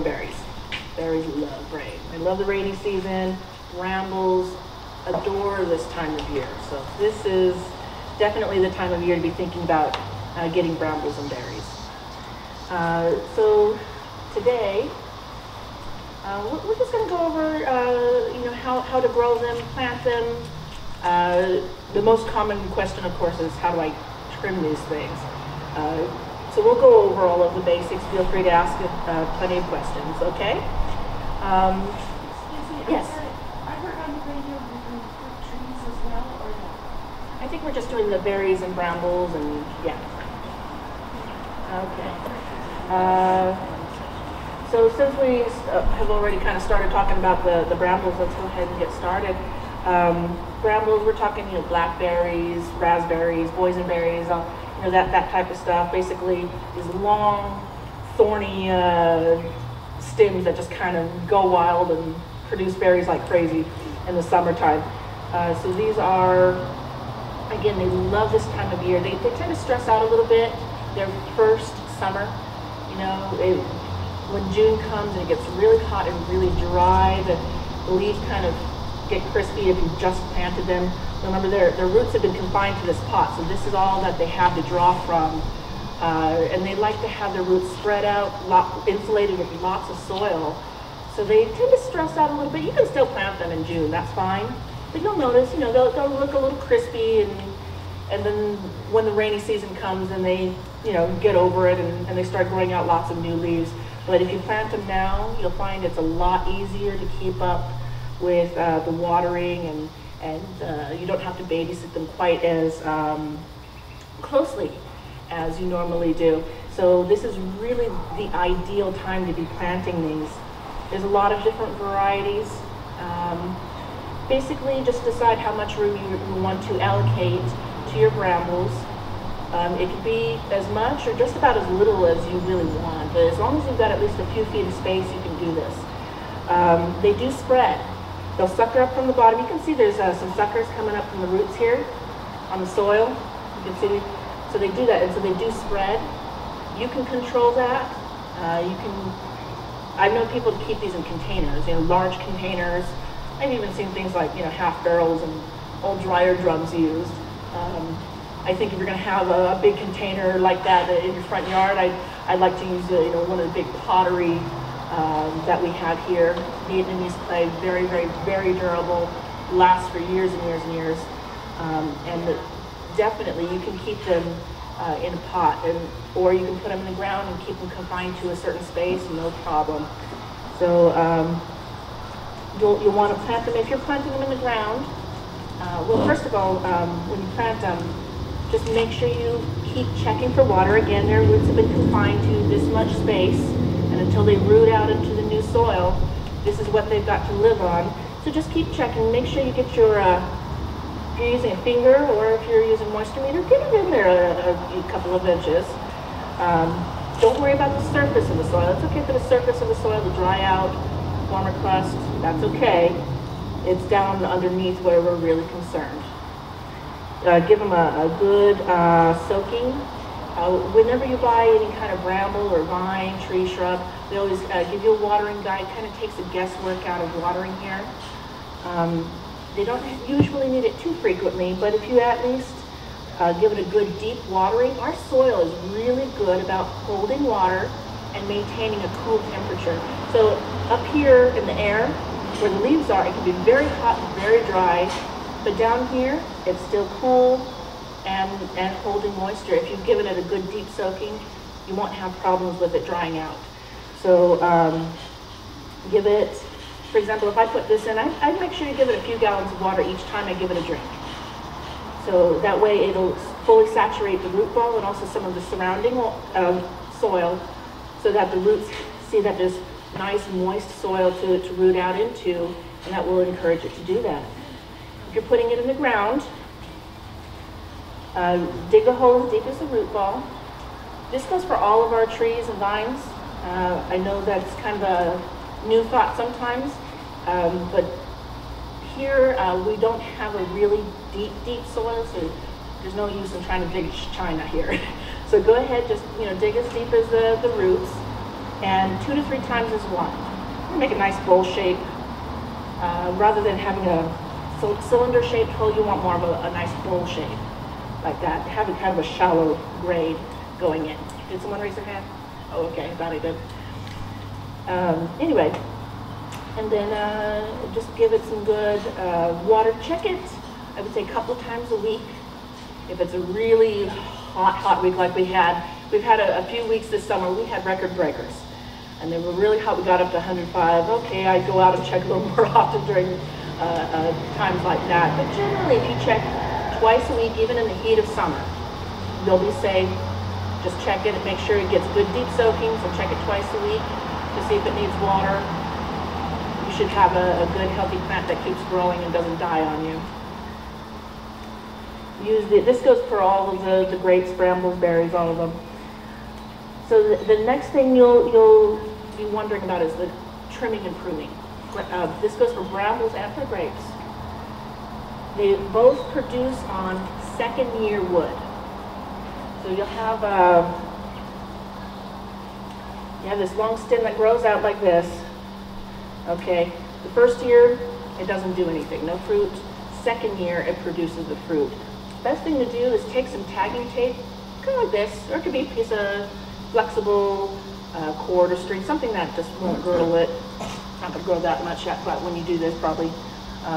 and berries. Berries love rain. I love the rainy season. Brambles, adore this time of year. So this is definitely the time of year to be thinking about getting brambles and berries. So today, we're just going to go over how to grow them, plant them. The most common question, of course, is how do I trim these things? So we'll go over all of the basics. Feel free to ask plenty of questions, okay? Yes? I heard on the radio we're doing fruit trees as well, or no? I think we're just doing the berries and brambles and, yeah. Okay. So since we have already kind of started talking about the brambles, let's go ahead and get started. Brambles, we're talking, you know, blackberries, raspberries, boysenberries, that type of stuff. Basically, these long, thorny stems that just kind of go wild and produce berries like crazy in the summertime. So these are, again, they love this time of year. They tend to stress out a little bit. Their first summer, you know, when June comes and it gets really hot and really dry, the leaves kind of get crispy if you just planted them. Remember, their roots have been confined to this pot, so this is all that they have to draw from. And they like to have their roots spread out, insulated with lots of soil. So they tend to stress out a little bit. You can still plant them in June, that's fine. But you'll notice, you know, they'll look a little crispy, and then when the rainy season comes and they, you know, get over it and they start growing out lots of new leaves. But if you plant them now, you'll find it's a lot easier to keep up with the watering, and you don't have to babysit them quite as closely as you normally do. So this is really the ideal time to be planting these. There's a lot of different varieties. Basically, just decide how much room you want to allocate to your brambles. It could be as much or just about as little as you really want, but as long as you've got at least a few feet of space, you can do this. They do spread. They'll sucker up from the bottom. You can see there's some suckers coming up from the roots here on the soil. You can see, so they do that, and so they do spread. You can control that. I've known people to keep these in containers, you know, large containers. I've even seen things like, you know, half barrels and old dryer drums used. I think if you're going to have a big container like that in your front yard, I'd like to use one of the big pottery that we have here. Vietnamese clay, very, very, very durable, lasts for years and years and years. And definitely you can keep them in a pot, or you can put them in the ground and keep them confined to a certain space, no problem. So you'll want to plant them. If you're planting them in the ground, well, first of all, when you plant them, just make sure you keep checking for water. Again, their roots have been confined to this much space, and until they root out into the new soil, this is what they've got to live on. So just keep checking. Make sure you get your, if you're using a finger or if you're using a moisture meter, get it in there a couple of inches. Don't worry about the surface of the soil. It's okay for the surface of the soil to dry out, form a crust. That's okay. It's down underneath where we're really concerned. Give them a good soaking. Whenever you buy any kind of bramble or vine, tree, shrub, they always give you a watering guide. Kind of takes the guesswork out of watering here. They don't usually need it too frequently, but if you at least give it a good deep watering, our soil is really good about holding water and maintaining a cool temperature. So up here in the air, where the leaves are, it can be very hot and very dry, but down here, it's still cool. And holding moisture. If you've given it a good deep soaking, you won't have problems with it drying out. So give it, for example, if I put this in, I'd make sure you give it a few gallons of water each time I give it a drink. So that way it'll fully saturate the root ball and also some of the surrounding soil, so that the roots see that there's nice moist soil to root out into, and that will encourage it to do that. If you're putting it in the ground, dig a hole as deep as the root ball. This goes for all of our trees and vines. I know that's kind of a new thought sometimes, but here we don't have a really deep, deep soil, so there's no use in trying to dig China here. So go ahead, just dig as deep as the roots. and 2 to 3 times as wide. Make a nice bowl shape. Rather than having a cylinder-shaped hole, you want more of a nice bowl shape like that. Having kind of a shallow grade going in. Did someone raise their hand? Oh, okay, I thought I did. Anyway, and then just give it some good water. Check it, I would say, a couple times a week. If it's a really hot week like we had. We've had a few weeks this summer, we had record breakers. And they were really hot, we got up to 105. Okay, I go out and check a little more often during times like that. But generally, if you check twice a week, even in the heat of summer, you'll be safe. Just check it and make sure it gets good deep soaking, so check it twice a week to see if it needs water. You should have a good, healthy plant that keeps growing and doesn't die on you. This goes for all of the grapes, brambles, berries, all of them. So the next thing you'll be wondering about is the trimming and pruning. This goes for brambles and for grapes. They both produce on second-year wood. So you'll have this long stem that grows out like this. Okay, the first year it doesn't do anything, no fruit. Second year it produces the fruit. Best thing to do is take some tagging tape, kind of like this, or it could be a piece of flexible cord or string, something that just won't girdle it. It's not going to grow that much yet, but when you do this, probably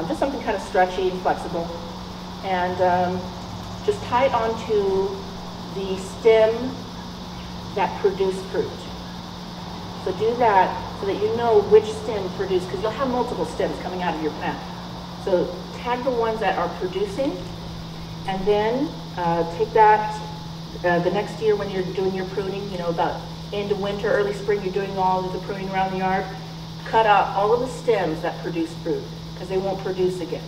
just something kind of stretchy and flexible, and just tie it onto the stem that produced fruit. So do that so that you know which stem produced, because you'll have multiple stems coming out of your plant. So tag the ones that are producing, and then take that the next year when you're doing your pruning, you know, about into winter, early spring, you're doing all of the pruning around the yard, cut out all of the stems that produce fruit, because they won't produce again.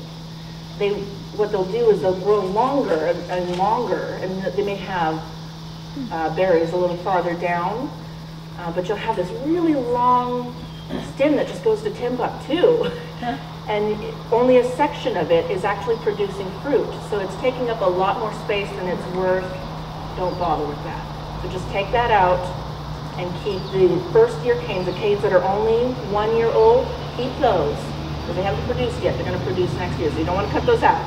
What they'll do is they'll grow longer and longer, and they may have berries a little farther down, but you'll have this really long stem that just goes to Timbuktu. And only a section of it is actually producing fruit. So it's taking up a lot more space than it's worth. Don't bother with that. So just take that out and keep the first year canes, the canes that are only 1 year old, keep those. Because they haven't produced yet, they're gonna produce next year. So you don't wanna cut those out.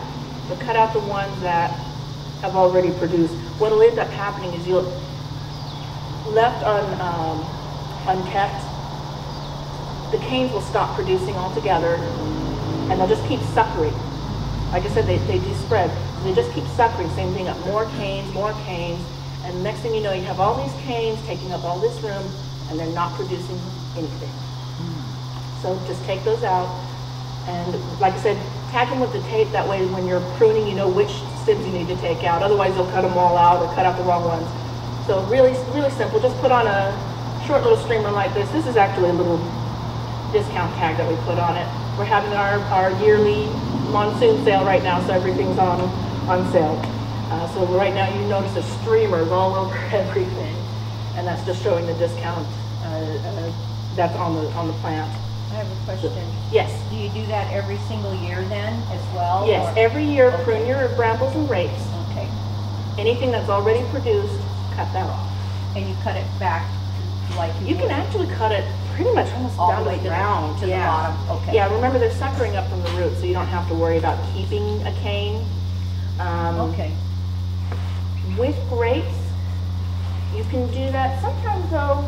But cut out the ones that have already produced. What'll end up happening is you'll, left unkept, the canes will stop producing altogether, and they'll just keep suckering. Like I said, they do spread. They just keep suckering, same thing up, more canes, and next thing you know, you have all these canes taking up all this room, and they're not producing anything. So just take those out, and like I said, tag them with the tape, that way when you're pruning, you know which stems you need to take out, otherwise they'll cut them all out or cut out the wrong ones. So really, really simple, just put on a short little streamer like this. This is actually a little discount tag that we put on it. We're having our yearly monsoon sale right now, so everything's on sale. So right now you notice the streamers all over everything, and that's just showing the discount that's on the plant. I have a question. Yes. Do you do that every single year then as well? Yes, or? Every year. Okay. Prune your brambles and grapes. Okay. Anything that's already produced, cut that off. And you cut it back like you can actually cut it pretty much almost all down the way to the ground. To the bottom. Okay. Yeah, remember they're suckering up from the root, so you don't have to worry about keeping a cane. Okay. With grapes, you can do that. Sometimes, though,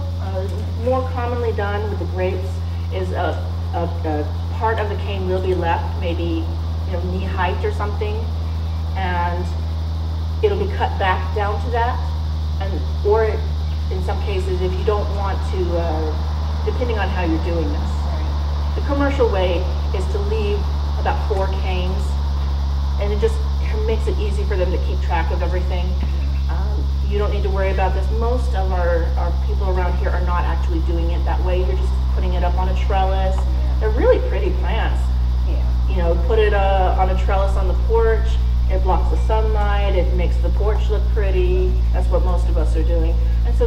more commonly done with the grapes is a part of the cane will be left, maybe knee height or something, and it'll be cut back down to that, and or in some cases, if you don't want to. Depending on how you're doing this. The commercial way is to leave about 4 canes, and it just makes it easy for them to keep track of everything. You don't need to worry about this. Most of our people around here are not actually doing it that way. You're just putting it up on a trellis. Yeah. They're really pretty plants. Yeah. You know, put it on a trellis on the porch. It blocks the sunlight. It makes the porch look pretty. That's what most of us are doing. And so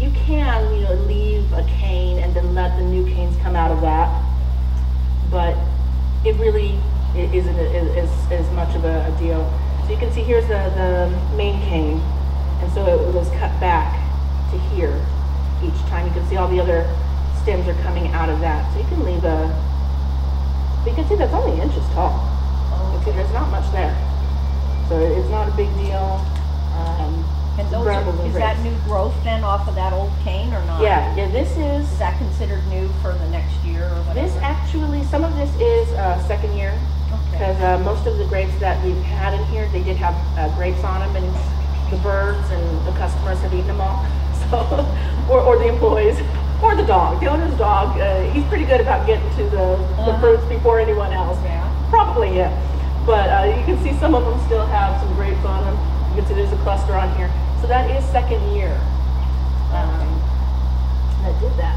you can, leave a cane and then let the new canes come out of that, but it really isn't as much of a deal. So you can see here's the main cane, and so it was cut back to here. each time. You can see all the other stems are coming out of that. So you can leave a, you can see that's only inches tall. Okay. There's not much there. So it's not a big deal. And those are, is that new growth then off of that old cane or not? Yeah, yeah, this is... Is that considered new for the next year or whatever? This actually, some of this is second year. Because okay. Most of the grapes that we've had in here, they did have grapes on them, and the birds and the customers have eaten them all. So, or the employees, or the dog, the owner's dog. He's pretty good about getting to the fruits before anyone else. Yeah. Probably, yeah. But you can see some of them still have some grapes on them. You can see there's a cluster on here. So that is second year that did that.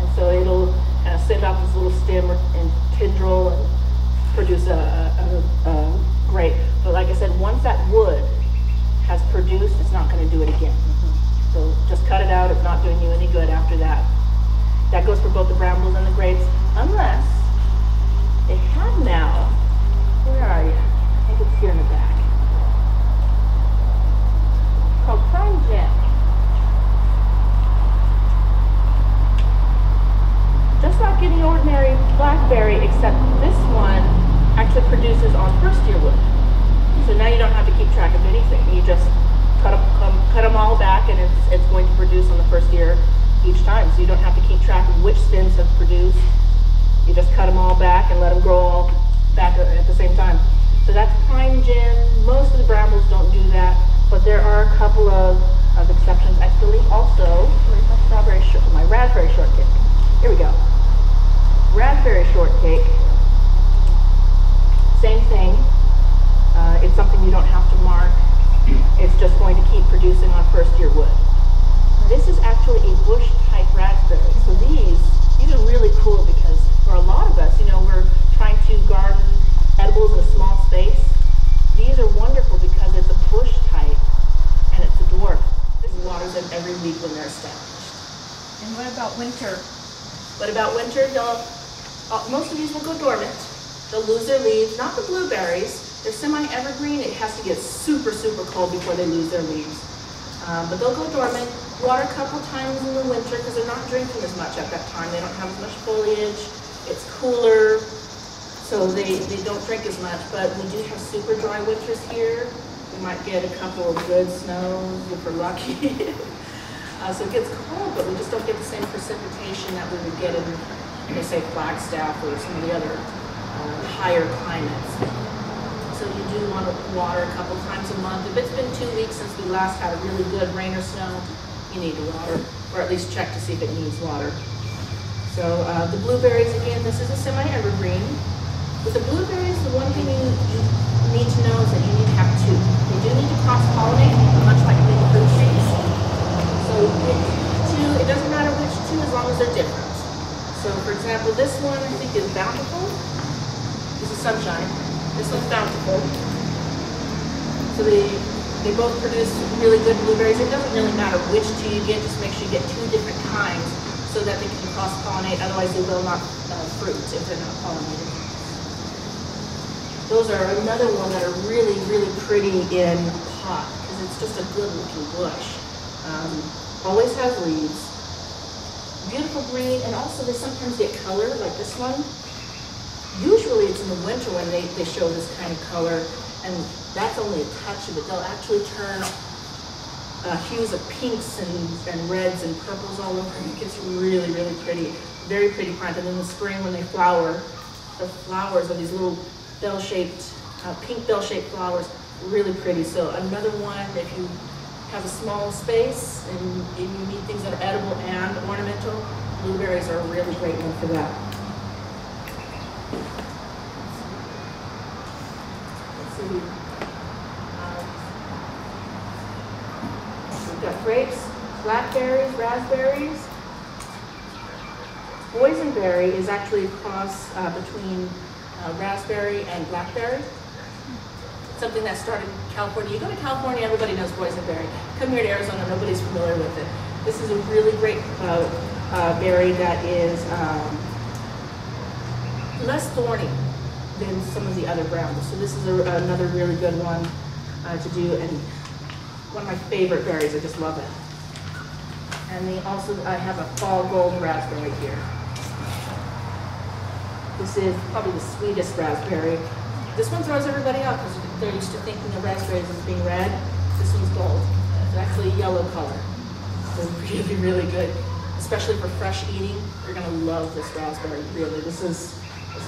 And so it'll kind of send out this little stem and tendril and produce a grape. But like I said, once that wood has produced, it's not going to do it again. Mm-hmm. So just cut it out. It's not doing you any good after that. That goes for both the brambles and the grapes, unless they have now, where are you? I think it's here in the back. Called Prime Jam. Just like any ordinary blackberry, except this one actually produces on first year wood. So now you don't have to keep track of anything. You just cut them all back, and it's going to produce on the first year each time. So you don't have to keep track of which stems have produced. You just cut them all back and let them grow all back at the same time. So that's Prime Jam. Most of the brambles don't do that. But there are a couple of exceptions. I believe also, where's my strawberry shortcake? My raspberry shortcake. Here we go. Raspberry shortcake. Same thing. It's something you don't have to mark. It's just going to keep producing on first year wood. This is actually a bush type raspberry. So these are really cool because for a lot of us, you know, we're trying to garden edibles in a small space. These are wonderful because it's a bush type and it's a dwarf. This waters them every week when they're established. And what about winter? What about winter? Most of these will go dormant. They'll lose their leaves, not the blueberries. They're semi-evergreen. It has to get super, super cold before they lose their leaves. But they'll go dormant. Water a couple times in the winter because they're not drinking as much at that time. They don't have as much foliage. It's cooler. So they don't drink as much, but we do have super dry winters here. We might get a couple of good snows if we're lucky. So it gets cold, but we just don't get the same precipitation that we would get in, they say, Flagstaff or some of the other higher climates. So you do want to water a couple times a month. If it's been 2 weeks since we last had a really good rain or snow, you need to water, or at least check to see if it needs water. So the blueberries, again, this is a semi-evergreen. With the blueberries, the one thing you need to know is that you need to have two. They do need to cross-pollinate, much like big fruit trees. So pick two, it doesn't matter which two as long as they're different. So for example, this one I think is Bountiful. This is Sunshine. This one's Bountiful. So they both produce really good blueberries. It doesn't really matter which two you get, just make sure you get two different kinds so that they can cross-pollinate, otherwise they will not fruit if they're not pollinated. Those are another one that are really, really pretty in a pot because it's just a good-looking bush. Always has leaves. Beautiful green, and also they sometimes get color, like this one. Usually it's in the winter when they show this kind of color, and that's only a touch of it. They'll actually turn hues of pinks and reds and purples all over. It gets really, really pretty. Very pretty plant. And in the spring when they flower, the flowers are these little bell-shaped, pink bell-shaped flowers, really pretty. So another one, if you have a small space and you need things that are edible and ornamental, blueberries are a really great one for that. Let's see. We've got grapes, blackberries, raspberries. Boysenberry is actually a cross between raspberry and blackberry. Something that started in California. You go to California, everybody knows boysenberry. Come here to Arizona, nobody's familiar with it. This is a really great berry that is less thorny than some of the other brambles. So this is another really good one to do, and one of my favorite berries. I just love it. And they also, I have a fall gold raspberry here. This is probably the sweetest raspberry. This one throws everybody off because they're used to thinking of raspberries as being red. This one's gold. It's actually a yellow color. So really, really good, especially for fresh eating. You're gonna love this raspberry, really. This is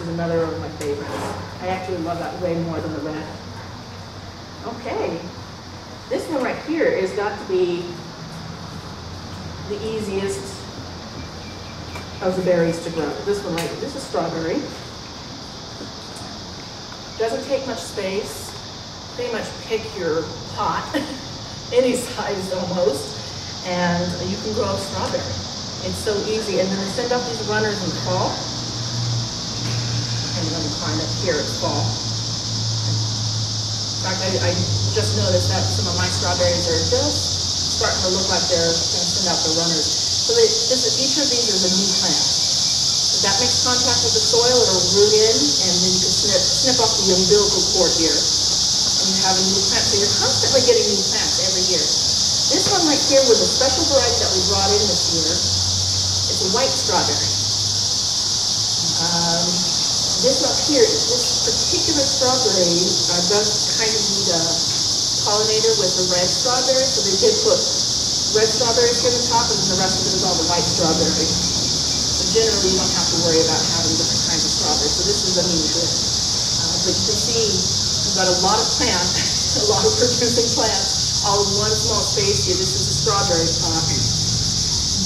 another of my favorites. I actually love that way more than the red. Okay, this one right here is got to be the easiest of the berries to grow. This one right here, this is strawberry. Doesn't take much space. Pretty much pick your pot, any size almost, and you can grow a strawberry. It's so easy. And then they send out these runners in the fall. And let me find up here, it's fall. In fact, I just noticed that some of my strawberries are just starting to look like they're going to send out the runners. So each of these is a new plant. If that makes contact with the soil, it'll root in, and then you can snip off the umbilical cord here. And you have a new plant. So you're constantly getting new plants every year. This one right here was a special variety that we brought in this year. It's a white strawberry. This up here, this particular strawberry does kind of need a pollinator with the red strawberry, so they did put red strawberries here at the top, and then the rest of it is all the white strawberry. So generally, you don't have to worry about having different kinds of strawberries. So this is, I mean, good. But you can see we've got a lot of plants, a lot of producing plants, all in one small space here. This is a strawberry pot.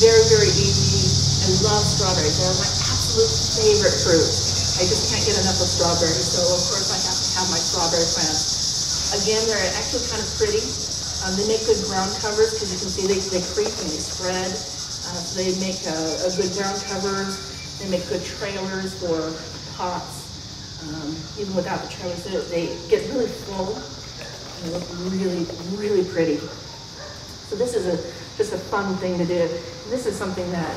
Very, very easy. I love strawberries. They're my absolute favorite fruit. I just can't get enough of strawberries, so of course I have to have my strawberry plants. Again, they're actually kind of pretty. They make good ground covers because you can see they creep and they spread. So they make a good ground covers. They make good trailers for pots. Even without the trailers, they get really full. They look really, really pretty. So this is just a fun thing to do. This is something that,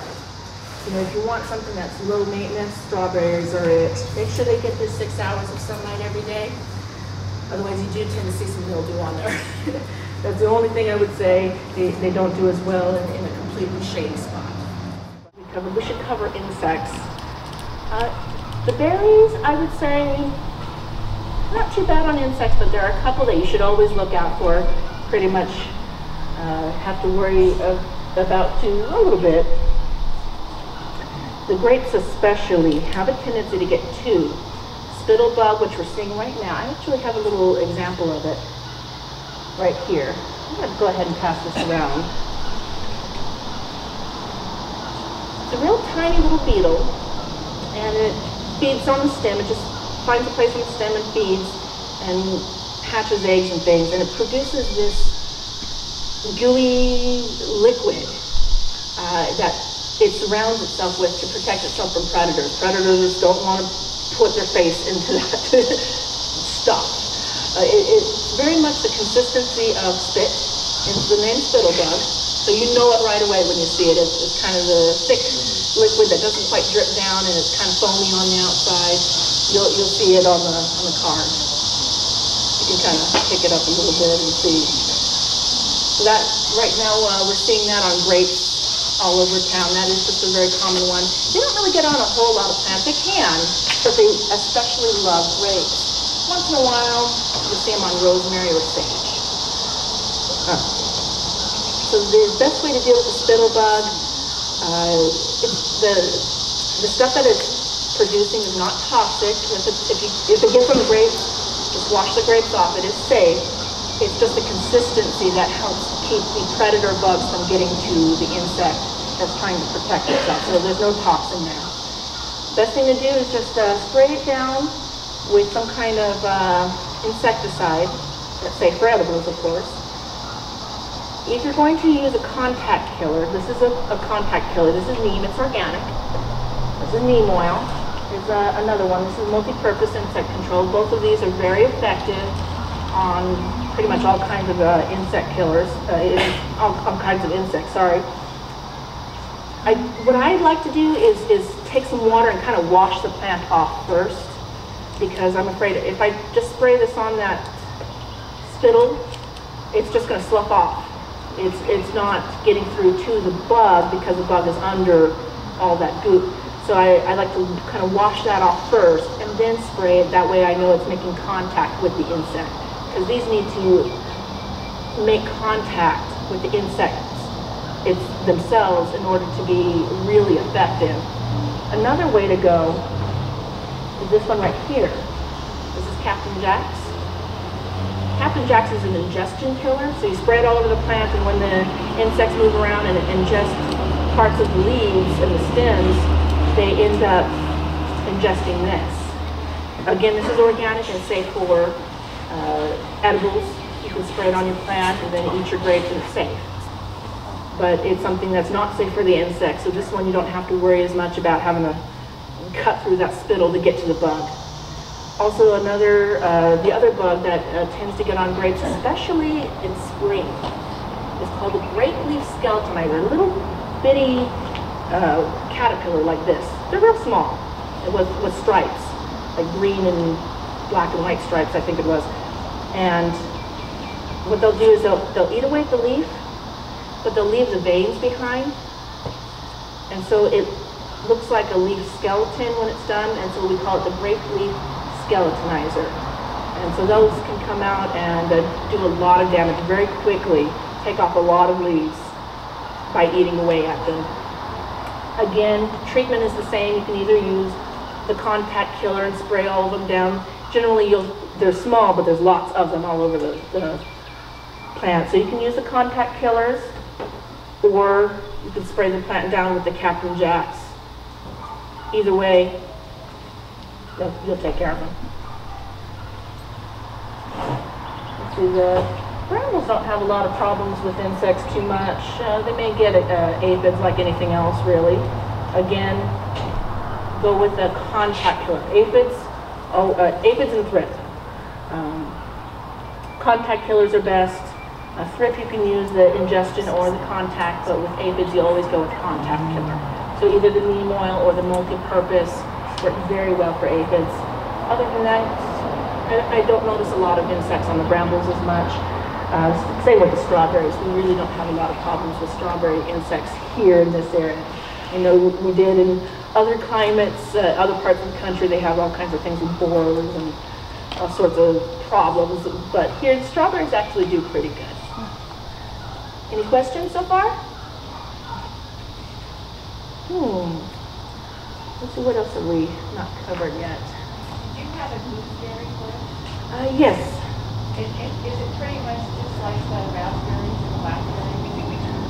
you know, if you want something that's low maintenance, strawberries are it. Make sure they get the 6 hours of sunlight every day. Otherwise, you do tend to see some mildew on there. That's the only thing I would say. They don't do as well in a completely shady spot. We should cover insects. The berries, I would say, not too bad on insects, but there are a couple that you should always look out for. Pretty much have to worry about too a little bit. The grapes especially have a tendency to get two. Spittle bug, which we're seeing right now. I actually have a little example of it right here. I'm going to go ahead and pass this around. It's a real tiny little beetle, and it feeds on the stem. It just finds a place on the stem and feeds and hatches eggs and things, and it produces this gooey liquid that it surrounds itself with to protect itself from predators. Predators don't want to put their face into that stuff. It's very much the consistency of spit. It's the name spittlebug, so you know it right away when you see it. It's kind of the thick liquid that doesn't quite drip down, and it's kind of foamy on the outside. You'll see it on the card. You can kind of pick it up a little bit and see. So that right now we're seeing that on grapes all over town. That is just a very common one. They don't really get on a whole lot of plants. They can, but they especially love grapes. Once in a while, you'll see them on rosemary or sage. So the best way to deal with the spittlebug, the stuff that it's producing is not toxic. If it gets on the grapes, just wash the grapes off. It is safe. It's just the consistency that helps keep the predator bugs from getting to the insect that's trying to protect itself. So there's no toxin there. Best thing to do is just spray it down with some kind of insecticide that's safe for edibles, of course. If you're going to use a contact killer, this is a contact killer. This is neem. It's organic. This is neem oil. There's another one. This is multi-purpose insect control. Both of these are very effective on pretty much all kinds of insect killers, all kinds of insects, sorry. What I'd like to do is take some water and kind of wash the plant off first, because I'm afraid if I just spray this on that spittle, it's just going to slough off. It's not getting through to the bug because the bug is under all that goop. So I like to kind of wash that off first and then spray it. That way I know it's making contact with the insect, because these need to make contact with the insects themselves in order to be really effective. Another way to go is this one right here. This is Captain Jack's. Captain Jack's is an ingestion killer, so you spray it all over the plant, and when the insects move around and ingest parts of the leaves and the stems, they end up ingesting this. Again, this is organic and safe for edibles. You can spray it on your plant and then eat your grapes and it's safe. But it's something that's not safe for the insects, so this one you don't have to worry as much about having to cut through that spittle to get to the bug. Also, the other bug that tends to get on grapes, especially in spring, is called the grape leaf skeletonizer. A little bitty caterpillar like this. They're real small, with stripes, like green and black and white stripes, I think it was. And what they'll do is they'll eat away at the leaf, but they'll leave the veins behind. And so it looks like a leaf skeleton when it's done, and so we call it the grape leaf skeletonizer. And so those can come out and do a lot of damage very quickly, take off a lot of leaves by eating away at them. Again, treatment is the same. You can either use the contact killer and spray all of them down. Generally, they're small, but there's lots of them all over the plant. So you can use the contact killers, or you can spray the plant down with the Captain Jacks. Either way, you'll take care of them. Let's see, the brambles don't have a lot of problems with insects too much. They may get aphids like anything else, really. Again, go with the contact killer. Aphids and thrips. Contact killers are best. A thrip you can use the ingestion or the contact, but with aphids you always go with contact killer. So either the neem oil or the multi-purpose work very well for aphids. Other than that, I don't notice a lot of insects on the brambles as much. Same with the strawberries. We really don't have a lot of problems with strawberry insects here in this area. You know, we did in other climates, other parts of the country, they have all kinds of things with borers and all sorts of problems. But here, strawberries actually do pretty good. Any questions so far? Let's see, what else have we not covered yet? Did you have a gooseberry bush? Yes. Is it pretty much just like the raspberries and blackberries?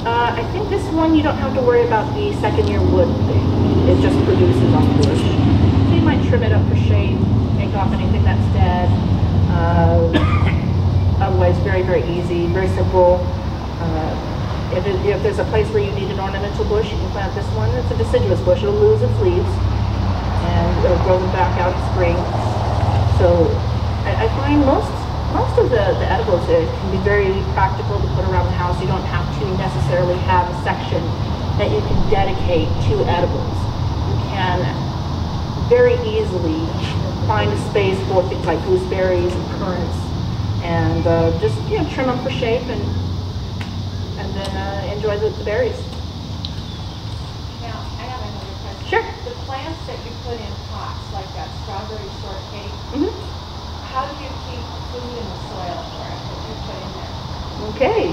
I think this one you don't have to worry about the second year wood thing. It just produces on the bush. So you might trim it up for shade, take off anything that's dead. Otherwise, very, very easy, very simple. If there's a place where you need an ornamental bush, you can plant this one. It's a deciduous bush. It'll lose its leaves, and it'll grow them back out in spring. So I find most of the edibles can be very practical to put around the house. You don't have to necessarily have a section that you can dedicate to edibles. You can very easily find a space for things like gooseberries and currants, and just, you know, trim them for shape, and then enjoy the berries. Now, I have another question. Sure. The plants that you put in pots, like that strawberry shortcake, how do you keep food in the soil for it that you put in there? Okay.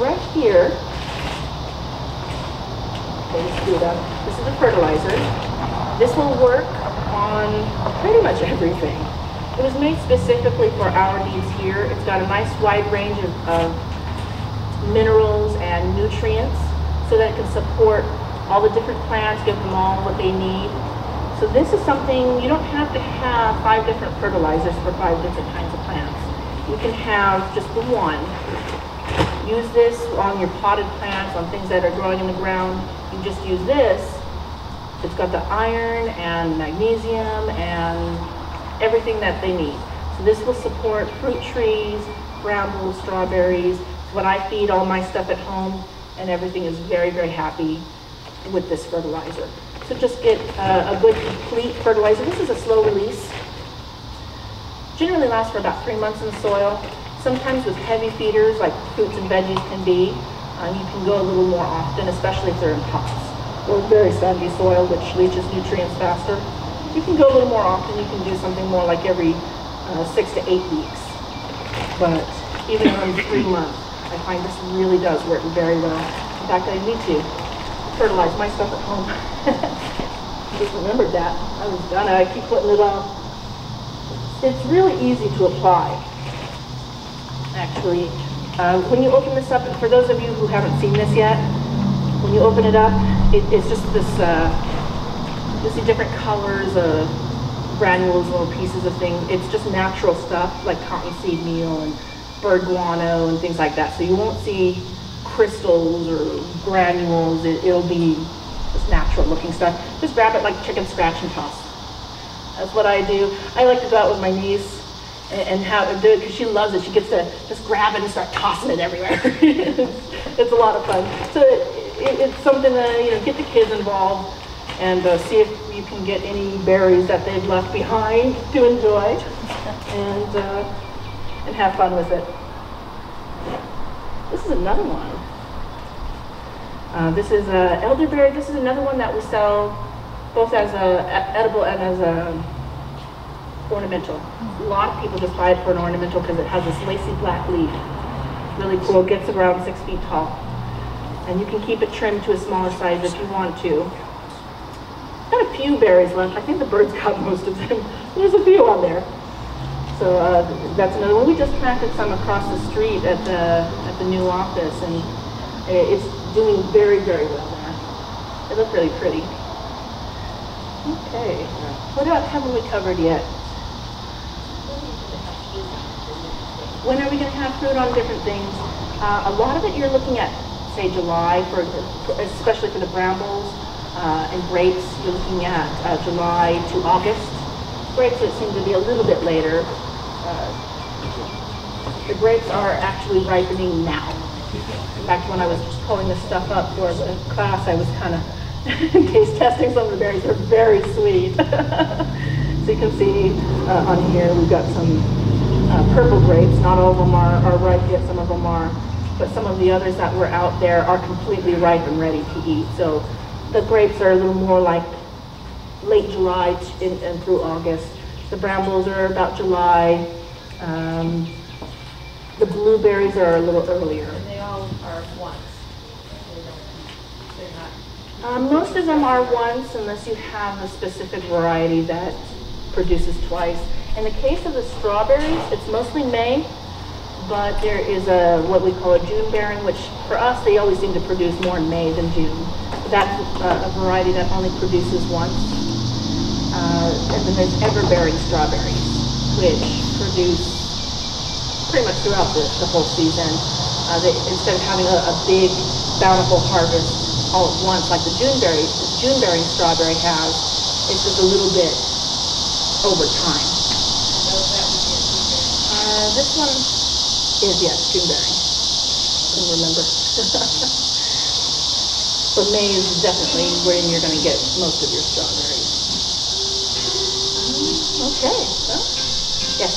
Right here, this is the fertilizer. This will work on pretty much everything. It was made specifically for our needs here. It's got a nice wide range of minerals and nutrients so that it can support all the different plants, give them all what they need. So this is something, you don't have to have 5 different fertilizers for 5 different kinds of plants. You can have just the one. Use this on your potted plants, on things that are growing in the ground. You just use this. It's got the iron and magnesium and everything that they need. So this will support fruit trees, brambles, strawberries. It's what I feed all my stuff at home, and everything is very, very happy with this fertilizer. So just get a good complete fertilizer. This is a slow release. Generally lasts for about 3 months in the soil. Sometimes with heavy feeders, like fruits and veggies can be, you can go a little more often, especially if they're in pots or very sandy soil, which leaches nutrients faster. You can go a little more often. You can do something more like every 6 to 8 weeks. But even on 3 months, I find this really does work very well. In fact, I need to fertilize my stuff at home. I just remembered that. I was done. I keep putting it off. It's really easy to apply, actually. When you open this up, for those of you who haven't seen this yet, when you open it up, it's just this, you see different colors of granules, little pieces of things. It's just natural stuff like cottonseed meal and bird guano and things like that. So you won't see crystals or granules. It'll be just natural looking stuff. Just grab it like chicken scratch and toss. That's what I do. I like to go out with my niece and have her do it because she loves it. She gets to just grab it and start tossing it everywhere. It's a lot of fun. So it's something that, you know, get the kids involved and see if you can get any berries that they've left behind to enjoy and have fun with it. This is another one. This is elderberry. This is another one that we sell both as edible and as ornamental. A lot of people just buy it for an ornamental because it has this lacy black leaf. It's really cool. It gets around 6 feet tall. And you can keep it trimmed to a smaller size if you want to. Got a few berries left. I think the birds got most of them. There's a few on there. So that's another one. We just planted some across the street at the new office, and it's doing very, very well there. They look really pretty. Okay. What else haven't we covered yet? When are we going to have fruit on different things? A lot of it you're looking at, say, July, for especially for the brambles. And grapes, you're looking at July to August. Grapes that seem to be a little bit later. The grapes are actually ripening now. In fact, when I was pulling this stuff up for the class, I was kind of taste testing some of the berries. They're very sweet. So you can see on here we've got some purple grapes. Not all of them are ripe yet, some of them are. But some of the others that were out there are completely ripe and ready to eat. So the grapes are a little more like late July and through August. The brambles are about July. The blueberries are a little earlier. And they all are once. They're not. Most of them are once unless you have a specific variety that produces twice. In the case of the strawberries, it's mostly May, but there is a what we call a June bearing, which for us they always seem to produce more in May than June. That's a variety that only produces once. And then there's everbearing strawberries, which produce pretty much throughout the whole season. Instead of having a big, bountiful harvest all at once, like the June-bearing strawberry has, it's just a little bit over time. This one is, yes, June-bearing. I don't remember. But May is definitely when you're going to get most of your strawberries. Okay. So, yes.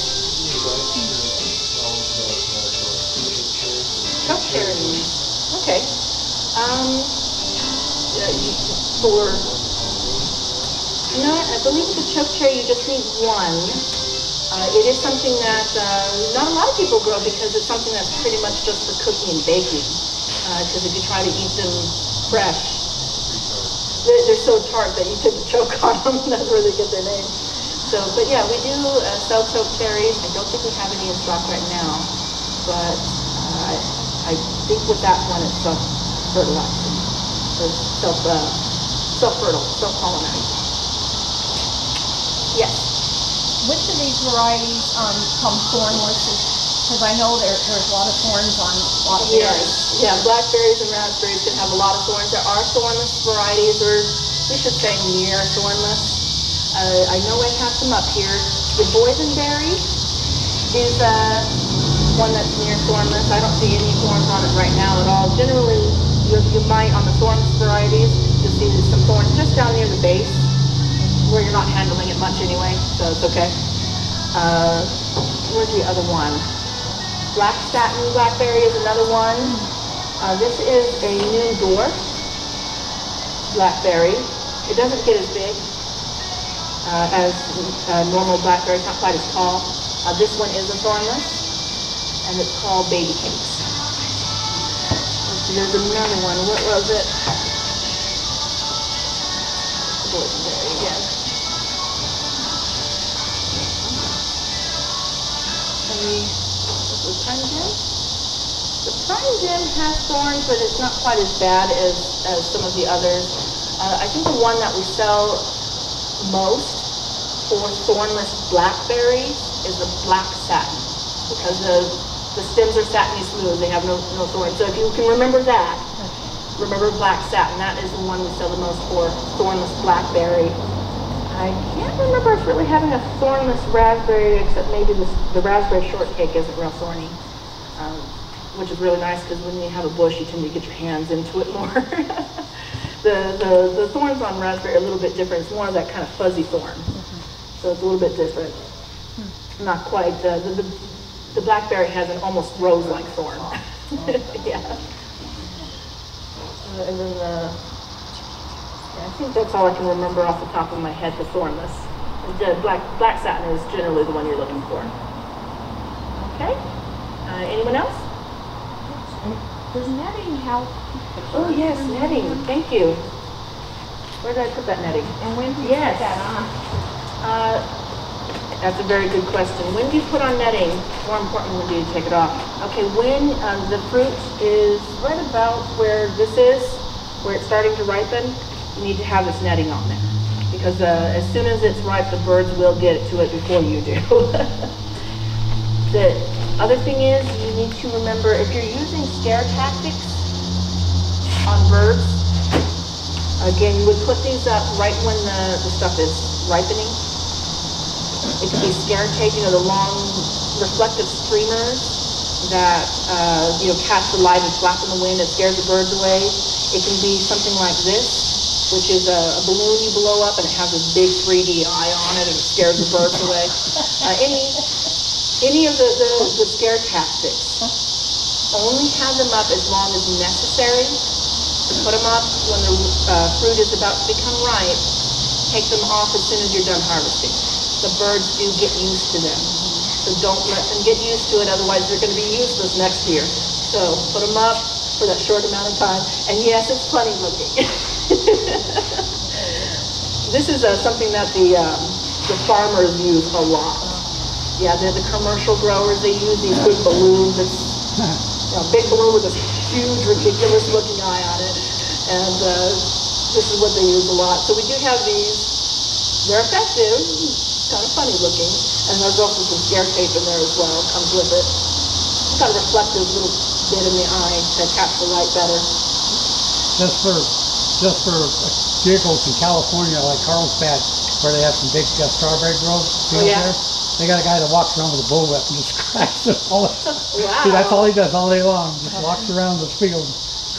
Cup cherries. Okay. You know what? I believe with the choke cherry you just need one. It is something that not a lot of people grow because it's something that's pretty much just for cooking and baking. Because if you try to eat them fresh, they're so tart that you take the choke on them. That's where they get their name. So, but yeah, we do sell choke cherries. I don't think we have any in stock right now, but I think with that one it's self-fertilizing, or self-fertile, self-colonizing. Yes. Which of these varieties come thornless? Because I know there's a lot of thorns on a lot of berries. Yeah, blackberries and raspberries can have a lot of thorns. There are thornless varieties, or we should say near thornless. I know I have some up here. The boysenberry is one that's near thornless. I don't see any thorns on it right now at all. Generally, you might, on the thornless varieties, you'll see some thorns just down near the base, where you're not handling it much anyway, so it's okay. Where's the other one? Black satin blackberry is another one. This is a new dwarf blackberry. It doesn't get as big as normal blackberry. It's not quite as tall. This one is a thornless, and it's called Baby Cakes. Let's see, there's another one. What was it? Blackberry, yes. The Prime Gem. The Prime Gem has thorns, but it's not quite as bad as some of the others. I think the one that we sell most for thornless blackberries is the Black Satin, because the stems are satiny smooth. They have no thorns. So if you can remember that, remember Black Satin. That is the one we sell the most for thornless blackberry. I can't remember us really having a thornless raspberry, except maybe the raspberry shortcake isn't real thorny, which is really nice because when you have a bush, you tend to get your hands into it more. The thorns on raspberry are a little bit different. It's more of that kind of fuzzy thorn, so it's a little bit different. Not quite. The blackberry has an almost rose-like thorn. Yeah. And then I think that's all I can remember off the top of my head, the thornless. The black satin is generally the one you're looking for. Okay. Anyone else? Does netting help? Oh, yes, netting. Thank you. Where did I put that netting? And when do you put that on? That's a very good question. When do you put on netting? More important, when do you take it off? Okay, when the fruit is right about where this is, where it's starting to ripen, you need to have this netting on there, because as soon as it's ripe, the birds will get to it before you do. The other thing is, you need to remember, if you're using scare tactics on birds, again, you would put these up right when the stuff is ripening. It could be scare tape, you know, the long reflective streamers that you know, catch the light and flap in the wind and scares the birds away. It can be something like this, which is a balloon you blow up and it has this big 3D eye on it and it scares the birds away. Any of the scare tactics, only have them up as long as necessary. Put them up when the fruit is about to become ripe. Take them off as soon as you're done harvesting. The birds do get used to them, so don't let them get used to it, otherwise they're going to be useless next year. So put them up for that short amount of time. And yes, it's funny looking. This is something that the farmers use a lot. Yeah, they're the commercial growers. They use these big balloons. It's a big balloon with a huge, ridiculous looking eye on it. And this is what they use a lot. So we do have these. They're effective, kind of funny looking. And there's also some scare tape in there as well. It comes with it. It's got a reflective little bit in the eye to catch the light better. Just for giggles, in California, like Carlsbad, where they have some big strawberry groves there, they got a guy that walks around with a bullwhip and just cracks it all. Wow. See, that's all he does all day long. Just walks around the field,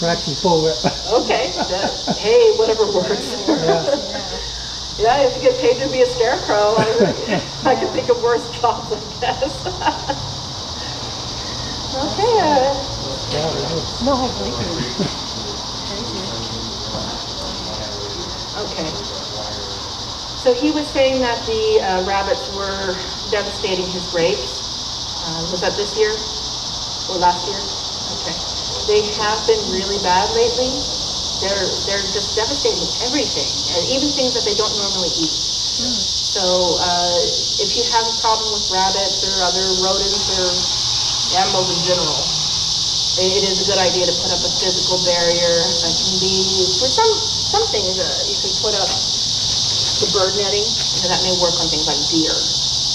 cracks his bullwhip. Okay. Hey, whatever works. Yeah. Yeah, if you get paid to be a scarecrow, I can think of worse jobs, I guess. Okay. No, thank you. Okay. So he was saying that the rabbits were devastating his grapes. Was that this year or last year? Okay. They have been really bad lately. They're just devastating everything, and even things that they don't normally eat. So if you have a problem with rabbits or other rodents or animals in general, it is a good idea to put up a physical barrier. That can be for some things, you can put up the bird netting, and that may work on things like deer.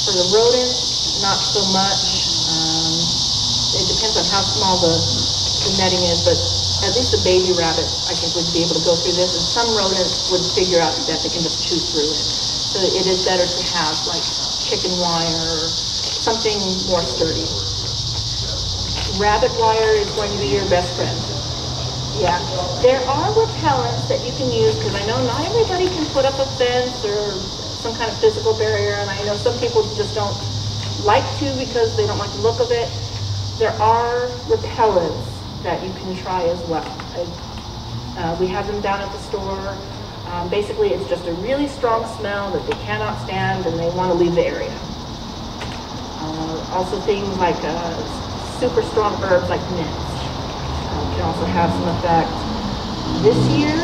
For the rodents, not so much. It depends on how small the netting is, but at least the baby rabbits, I think, would be able to go through this, and some rodents would figure out that they can just chew through it. So it is better to have like chicken wire or something more sturdy. Rabbit wire is going to be your best friend. Yeah, there are repellents that you can use, because I know not everybody can put up a fence or some kind of physical barrier, and I know some people just don't like to because they don't like the look of it. There are repellents that you can try as well. We have them down at the store. Basically, it's just a really strong smell that they cannot stand and they want to leave the area. Also things like super strong herbs like mint can also have some effect. This year,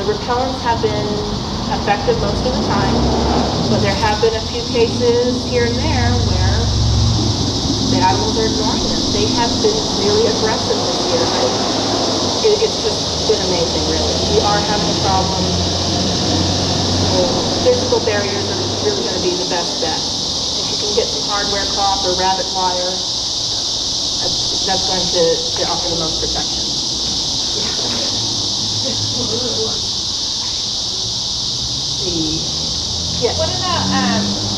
the repellents have been effective most of the time, but there have been a few cases here and there where the animals are ignoring them. They have been really aggressive this year. It's just been amazing, really. We are having a problem. Physical barriers are really going to be the best bet. If you can get some hardware cloth or rabbit wire, that's going to offer the most protection. Yeah. What about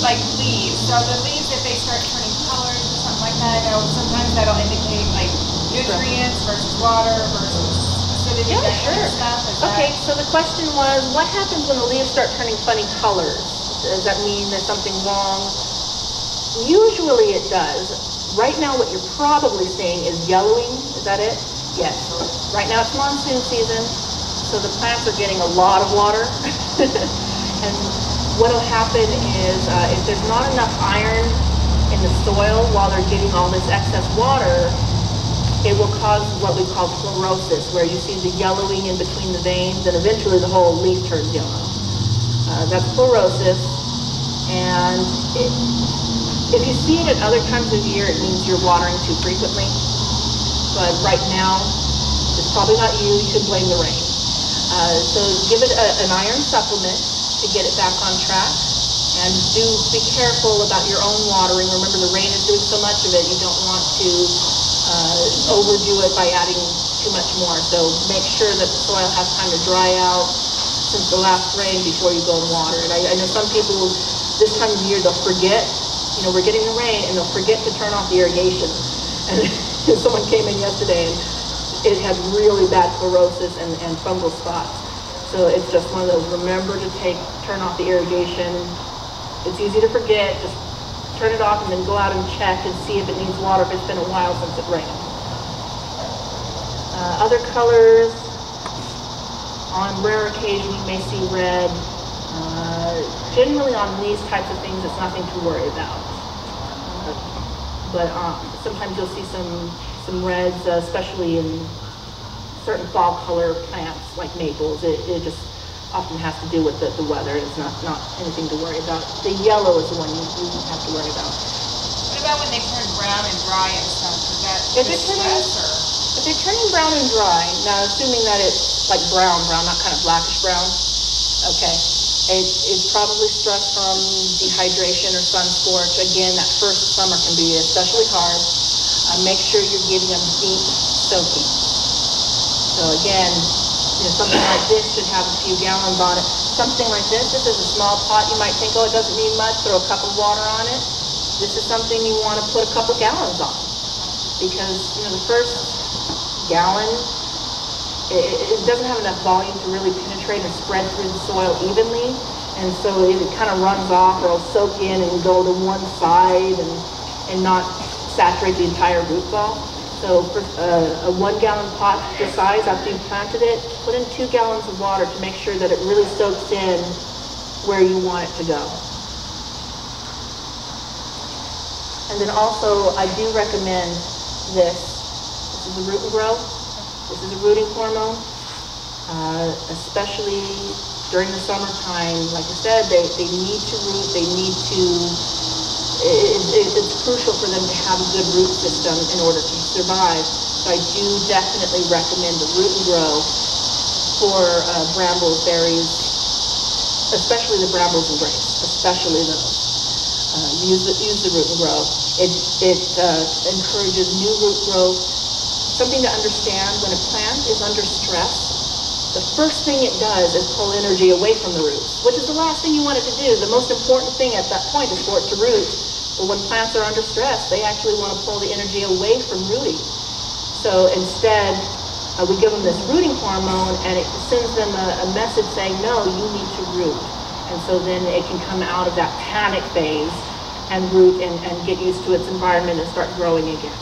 like leaves? So the leaves, if they start turning colors or something like that, I know sometimes that'll indicate like nutrients versus water versus acidity. Yeah, sure. Okay, so the question was, what happens when the leaves start turning funny colors? Does that mean there's something wrong? Usually it does. Right now what you're probably seeing is yellowing. Is that it? Yes. Right now it's monsoon season, so the plants are getting a lot of water. And what will happen is if there's not enough iron in the soil while they're getting all this excess water, it will cause what we call chlorosis, where you see the yellowing in between the veins, and eventually the whole leaf turns yellow. That's chlorosis, and if you see it at other times of year, it means you're watering too frequently. But right now, it's probably not you. You should blame the rain. So give it an iron supplement to get it back on track, and do be careful about your own watering. Remember, the rain is doing so much of it, you don't want to overdo it by adding too much more. So make sure that the soil has time to dry out since the last rain before you go and water it. I know some people this time of year, they'll forget, you know, we're getting the rain and they'll forget to turn off the irrigation. And someone came in yesterday and it had really bad chlorosis and fungal spots. So it's just one of those, remember to turn off the irrigation. It's easy to forget. Just turn it off and then go out and check and see if it needs water, if it's been a while since it rained. Other colors, on rare occasion you may see red. Generally on these types of things it's nothing to worry about. But sometimes you'll see some reds, especially in certain fall color plants like maples. It just often has to do with the weather. It's not anything to worry about. The yellow is the one you have to worry about. What about when they turn brown and dry and stuff? Is that if they're turning brown and dry, now assuming that it's like brown, not kind of blackish brown, okay, it's probably stress from dehydration or sun scorch. Again, that first summer can be especially hard. Make sure you're giving them deep soaking. So again, you know, something like this should have a few gallons on it. Something like this, this is a small pot. You might think, oh, it doesn't need much, throw a cup of water on it. This is something you want to put a couple gallons on. Because, you know, the first gallon, it doesn't have enough volume to really penetrate and spread through the soil evenly. And so it kind of runs off, or it'll soak in and go to one side and not saturate the entire root ball. So for a 1 gallon pot this size, after you've planted it, put in 2 gallons of water to make sure that it really soaks in where you want it to go. And then also, I do recommend this. This is a root and grow. This is a rooting hormone, especially during the summertime. Like I said, they need to root, they need to, it's crucial for them to have a good root system in order to survive. So I do definitely recommend the root and grow for brambles, berries, especially the brambles and grapes, especially those. Use the root and grow. It encourages new root growth. Something to understand, when a plant is under stress, the first thing it does is pull energy away from the roots, which is the last thing you want it to do. The most important thing at that point is for it to root. But when plants are under stress, they actually want to pull the energy away from rooting. So instead, we give them this rooting hormone, and it sends them a message saying, no, you need to root. And so then it can come out of that panic phase and root and get used to its environment and start growing again.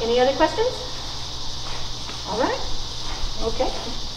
Any other questions? All right. Okay.